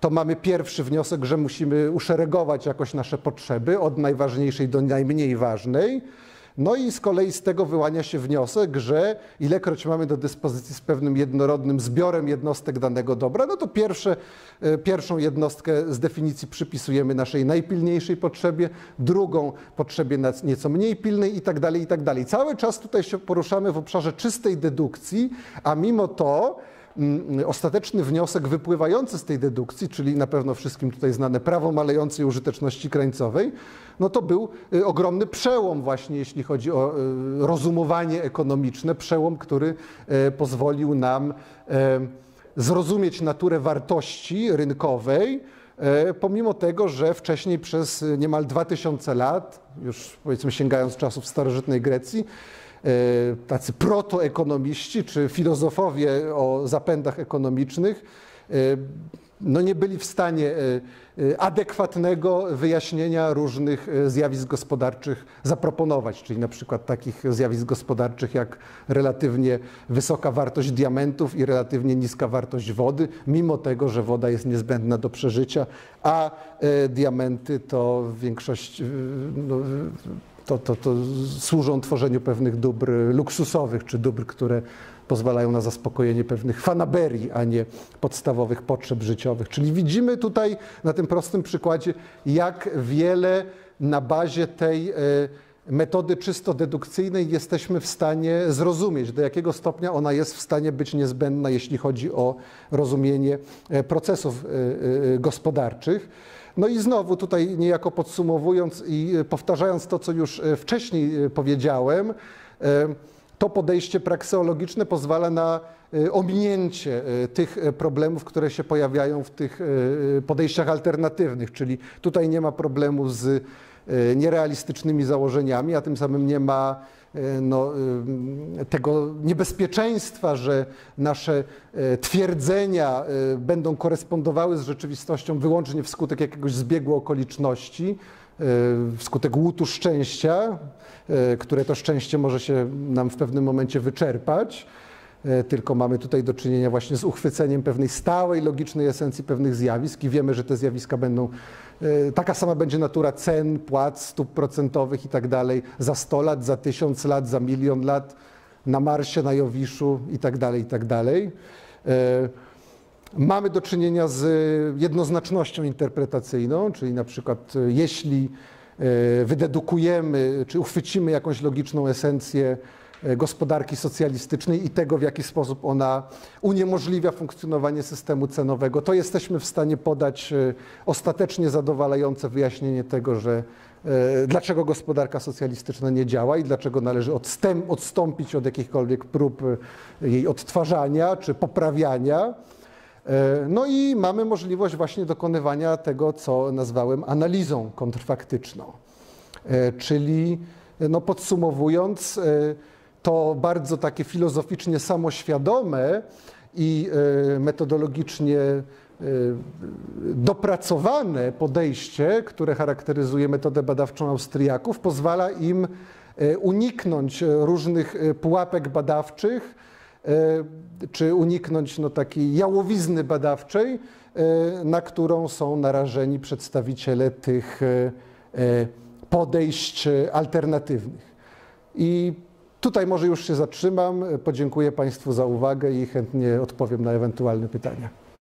to mamy pierwszy wniosek, że musimy uszeregować jakoś nasze potrzeby od najważniejszej do najmniej ważnej. No i z kolei z tego wyłania się wniosek, że ilekroć mamy do dyspozycji z pewnym jednorodnym zbiorem jednostek danego dobra, no to pierwszą jednostkę z definicji przypisujemy naszej najpilniejszej potrzebie, drugą potrzebie nieco mniej pilnej i tak dalej, i tak dalej. Cały czas tutaj się poruszamy w obszarze czystej dedukcji, a mimo to ostateczny wniosek wypływający z tej dedukcji, czyli na pewno wszystkim tutaj znane prawo malejącej użyteczności krańcowej, no to był ogromny przełom właśnie, jeśli chodzi o rozumowanie ekonomiczne, przełom, który pozwolił nam zrozumieć naturę wartości rynkowej, pomimo tego, że wcześniej przez niemal 2000 lat, już powiedzmy sięgając czasów starożytnej Grecji, tacy protoekonomiści czy filozofowie o zapędach ekonomicznych no nie byli w stanie adekwatnego wyjaśnienia różnych zjawisk gospodarczych zaproponować, czyli na przykład takich zjawisk gospodarczych jak relatywnie wysoka wartość diamentów i relatywnie niska wartość wody, mimo tego, że woda jest niezbędna do przeżycia, a diamenty to w większości to służą tworzeniu pewnych dóbr luksusowych, czy dóbr, które pozwalają na zaspokojenie pewnych fanaberii, a nie podstawowych potrzeb życiowych. Czyli widzimy tutaj na tym prostym przykładzie, jak wiele na bazie tej metody czysto dedukcyjnej jesteśmy w stanie zrozumieć, do jakiego stopnia ona jest w stanie być niezbędna, jeśli chodzi o rozumienie procesów gospodarczych. No i znowu tutaj niejako podsumowując i powtarzając to, co już wcześniej powiedziałem, to podejście prakseologiczne pozwala na ominięcie tych problemów, które się pojawiają w tych podejściach alternatywnych, czyli tutaj nie ma problemu z nierealistycznymi założeniami, a tym samym nie ma no, tego niebezpieczeństwa, że nasze twierdzenia będą korespondowały z rzeczywistością wyłącznie wskutek jakiegoś zbiegu okoliczności, wskutek łutu szczęścia, które to szczęście może się nam w pewnym momencie wyczerpać, tylko mamy tutaj do czynienia właśnie z uchwyceniem pewnej stałej, logicznej esencji pewnych zjawisk i wiemy, że te zjawiska będą, taka sama będzie natura cen, płac, stóp procentowych i tak dalej za 100 lat, za 1000 lat, za 1 000 000 lat. na Marsie, na Jowiszu itd., itd. Mamy do czynienia z jednoznacznością interpretacyjną, czyli na przykład jeśli wydedukujemy czy uchwycimy jakąś logiczną esencję gospodarki socjalistycznej i tego, w jaki sposób ona uniemożliwia funkcjonowanie systemu cenowego, to jesteśmy w stanie podać ostatecznie zadowalające wyjaśnienie tego, że dlaczego gospodarka socjalistyczna nie działa i dlaczego należy odstąpić od jakichkolwiek prób jej odtwarzania czy poprawiania. No i mamy możliwość właśnie dokonywania tego, co nazwałem analizą kontrfaktyczną. Czyli no podsumowując, to bardzo takie filozoficznie samoświadome i metodologicznie dopracowane podejście, które charakteryzuje metodę badawczą Austriaków, pozwala im uniknąć różnych pułapek badawczych czy uniknąć no, takiej jałowizny badawczej, na którą są narażeni przedstawiciele tych podejść alternatywnych. I tutaj może już się zatrzymam, podziękuję Państwu za uwagę i chętnie odpowiem na ewentualne pytania.